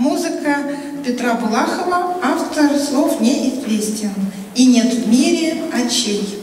Музыка Петра Булахова, автор слов неизвестен. И нет в мире очей.